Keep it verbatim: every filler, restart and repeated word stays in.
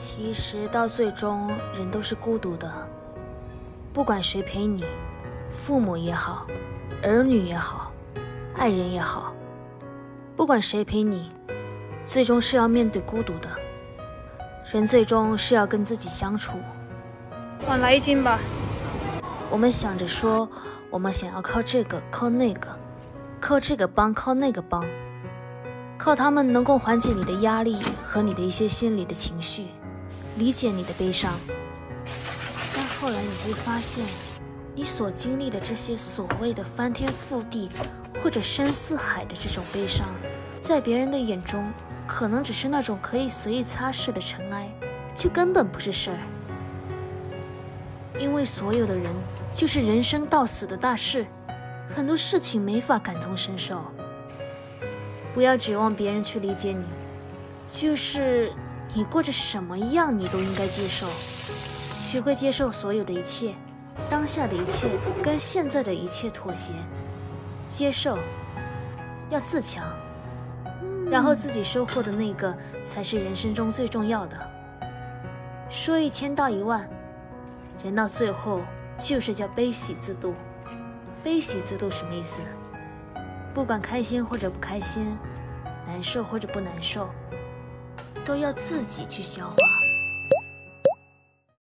其实到最终，人都是孤独的，不管谁陪你，父母也好，儿女也好，爱人也好，不管谁陪你，最终是要面对孤独的。人最终是要跟自己相处。往来一斤吧。我们想着说，我们想要靠这个，靠那个，靠这个帮，靠那个帮，靠他们能够缓解你的压力和你的一些心理的情绪，理解你的悲伤。但后来你会发现，你所经历的这些所谓的翻天覆地或者深似海的这种悲伤，在别人的眼中可能只是那种可以随意擦拭的尘埃，却根本不是事儿。因为所有的人就是人生到死的大事，很多事情没法感同身受。不要指望别人去理解你，就是你过着什么样你都应该接受。学会接受所有的一切，当下的一切跟现在的一切妥协，接受，要自强，然后自己收获的那个才是人生中最重要的。说一千道一万，人到最后就是叫悲喜自度。悲喜自度什么意思？不管开心或者不开心，难受或者不难受，都要自己去消化。